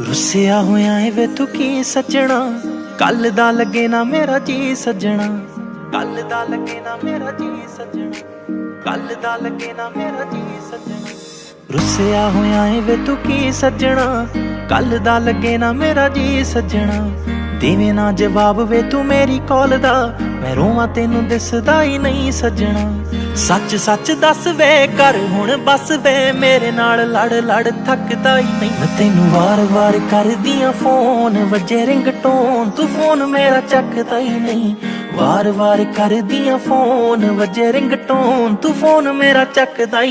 रुस्सिया होया है वे तू की सजना, कल दा लगे ना मेरा जी सजना, कल दा लगे ना मेरा जी सजना, कल दा लगे ना मेरा जी सजना। रुस्सिया होया है वे तू की सजना, कल दा लगे ना मेरा जी सजना, देवे ना जवाब वे तू मेरी कॉल दा, मैं रोवां तेनू दिसदा ही नहीं सजना। सच सच दस वे कर हुण बस वे, मेरे नाल लड़ लड़ थकदा ही नहीं। मैं तेनू वार वार कर दियां फोन, वजे रिंगटोन तू फोन मेरा चकदा ही नहीं। वार वार कर दियां फोन, वजे रिंगटोन तू फोन मेरा चकदा ही